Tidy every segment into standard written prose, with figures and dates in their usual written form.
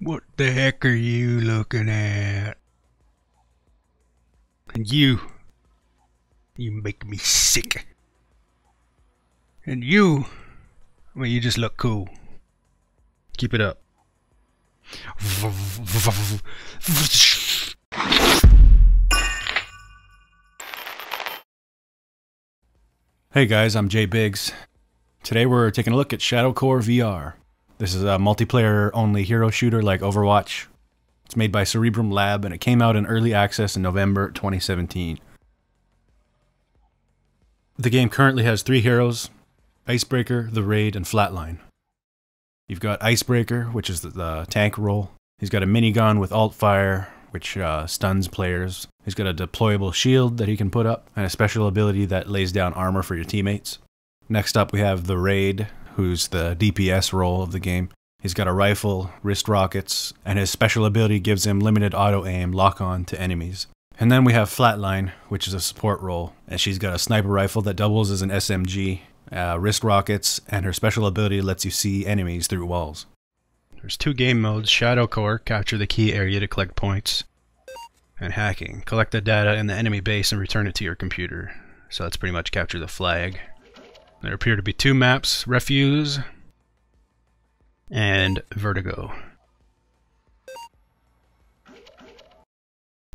What the heck are you looking at? And you make me sick. And you, I mean, you just look cool. Keep it up. Hey guys, I'm Jay Biggs. Today we're taking a look at Shadowcore VR. This is a multiplayer only hero shooter like Overwatch. It's made by Cerebrum Lab and it came out in early access in November 2017. The game currently has 3 heroes: Icebreaker, The Raid, and Flatline. You've got Icebreaker, which is the tank role. He's got a minigun with alt fire, which stuns players. He's got a deployable shield that he can put up, and a special ability that lays down armor for your teammates. Next up we have The Raid, who's the DPS role of the game. He's got a rifle, wrist rockets, and his special ability gives him limited auto-aim lock-on to enemies. And then we have Flatline, which is a support role, and she's got a sniper rifle that doubles as an SMG, wrist rockets, and her special ability lets you see enemies through walls. There's 2 game modes: Shadowcore, capture the key area to collect points, and Hacking, collect the data in the enemy base and return it to your computer. So that's pretty much capture the flag. There appear to be 2 maps: Refuse and Vertigo.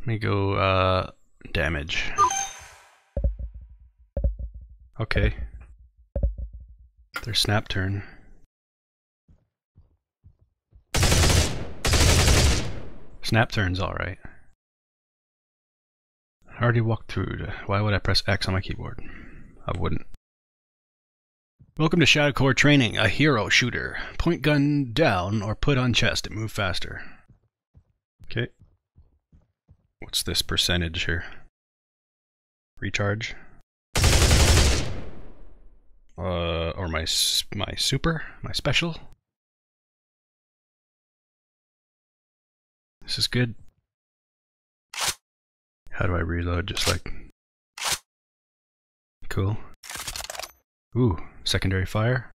Let me go damage. Okay. Their snap turn. Snap turn's alright. I already walked through. Why would I press X on my keyboard? I wouldn't. Welcome to Shadowcore Training, a hero shooter. Point gun down or put on chest to move faster. Okay. What's this percentage here? Recharge. Or my super? My special? This is good. How do I reload? Just like... Cool. Ooh, secondary fire.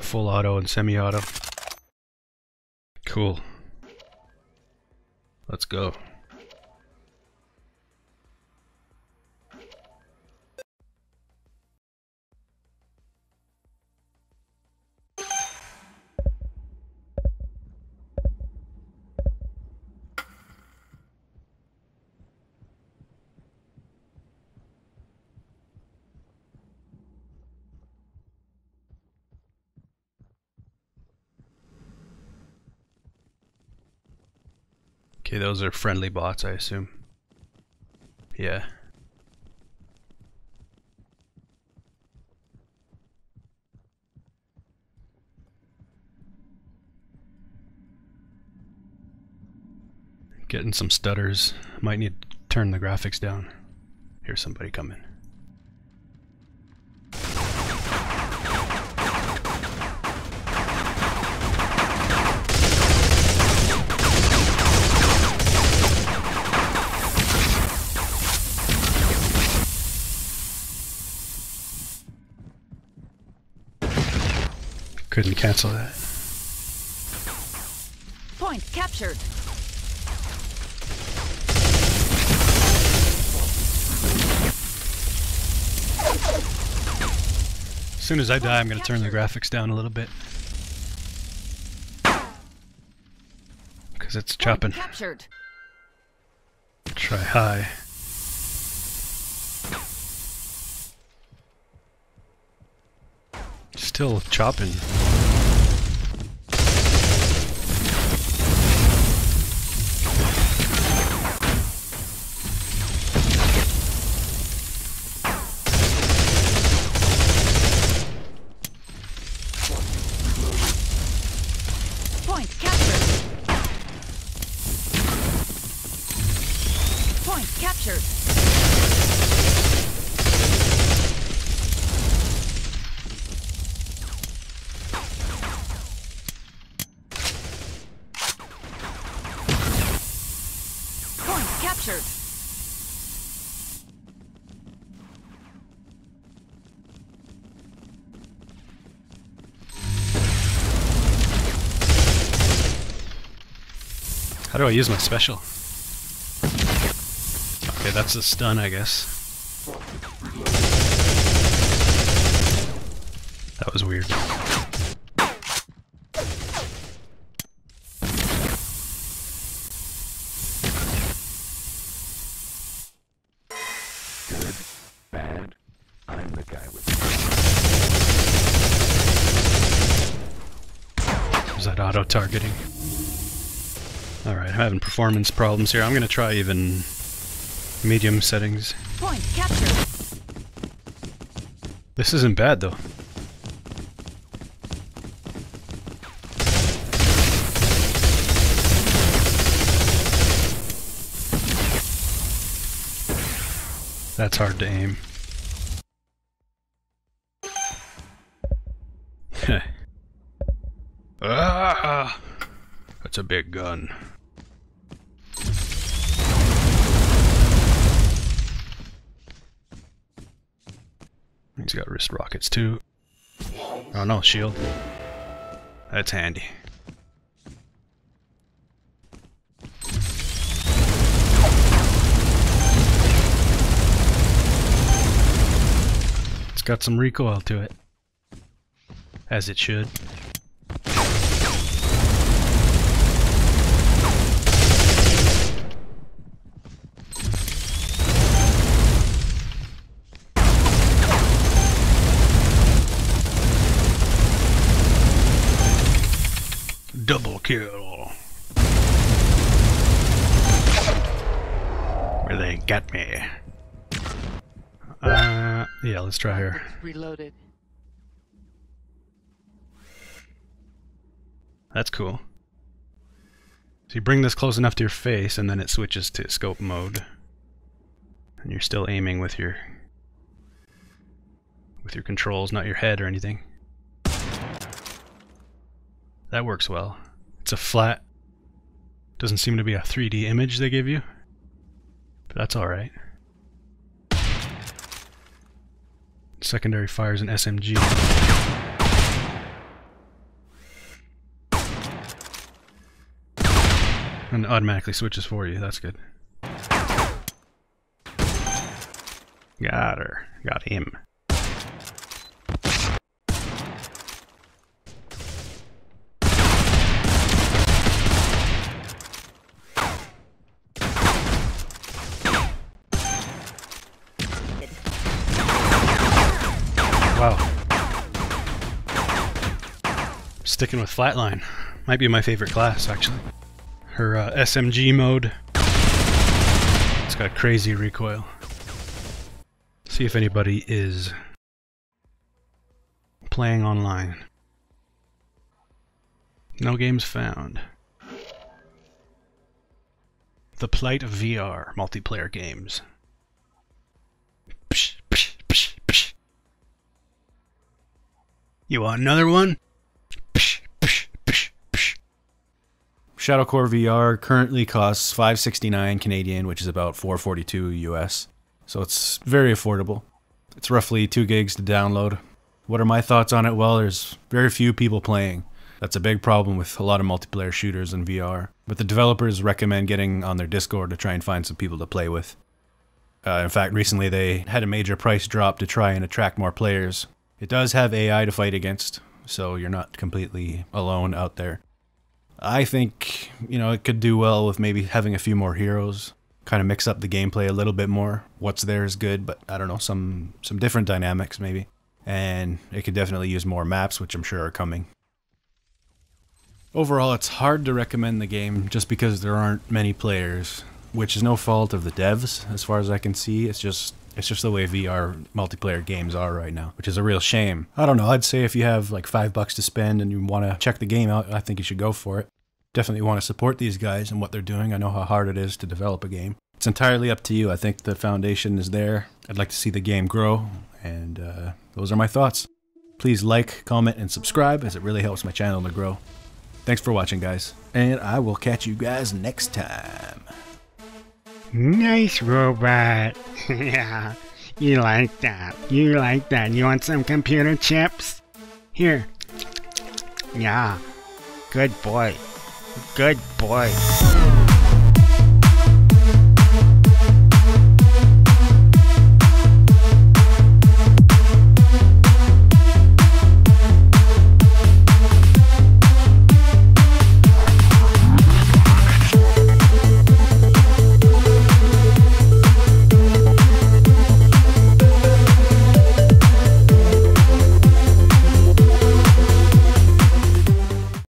Full auto and semi-auto. Cool. Let's go. Okay, those are friendly bots, I assume. Yeah. Getting some stutters. Might need to turn the graphics down. Here's somebody coming. Couldn't cancel that. Point captured. As soon as I die, I'm going to turn the graphics down a little bit. Because it's chopping. Captured. Try high. Still chopping. Point captured. Point captured. Captured. How do I use my special? Okay, that's a stun, I guess. That was weird. Targeting. Alright, I'm having performance problems here. I'm gonna try even medium settings. Point capture. This isn't bad though. That's hard to aim. Ah! That's a big gun. He's got wrist rockets too. Oh no, shield. That's handy. It's got some recoil to it. As it should. Double kill. Where they got me. Yeah, let's try her. Reloaded. That's cool. So you bring this close enough to your face and then it switches to scope mode. And you're still aiming with your controls, not your head or anything. That works well. It's a flat... doesn't seem to be a 3D image they give you. But that's alright. Secondary fires an SMG. And it automatically switches for you, that's good. Got her. Got him. Wow. Sticking with Flatline. Might be my favorite class, actually. Her SMG mode. It's got crazy recoil. See if anybody is playing online. No games found. The plight of VR multiplayer games. Psh, psh, psh, psh. You want another one? Psh, psh, psh, psh. Shadowcore VR currently costs $569 Canadian, which is about $442 US. So it's very affordable. It's roughly 2 gigs to download. What are my thoughts on it? Well, there's very few people playing. That's a big problem with a lot of multiplayer shooters in VR. But the developers recommend getting on their Discord to try and find some people to play with. In fact, recently they had a major price drop to try and attract more players. It does have AI to fight against, so you're not completely alone out there. I think, you know, it could do well with maybe having a few more heroes, kind of mix up the gameplay a little bit more. What's there is good, but I don't know, some different dynamics maybe. And it could definitely use more maps, which I'm sure are coming. Overall, it's hard to recommend the game just because there aren't many players, which is no fault of the devs, as far as I can see. It's just the way VR multiplayer games are right now, which is a real shame. I don't know, I'd say if you have like $5 to spend and you want to check the game out, I think you should go for it. Definitely want to support these guys and what they're doing. I know how hard it is to develop a game. It's entirely up to you. I think the foundation is there. I'd like to see the game grow, and those are my thoughts. Please like, comment, and subscribe, as it really helps my channel to grow. Thanks for watching, guys, and I will catch you guys next time. Nice robot. Yeah, you like that. You like that. You want some computer chips? Here. Yeah. Good boy. Good boy.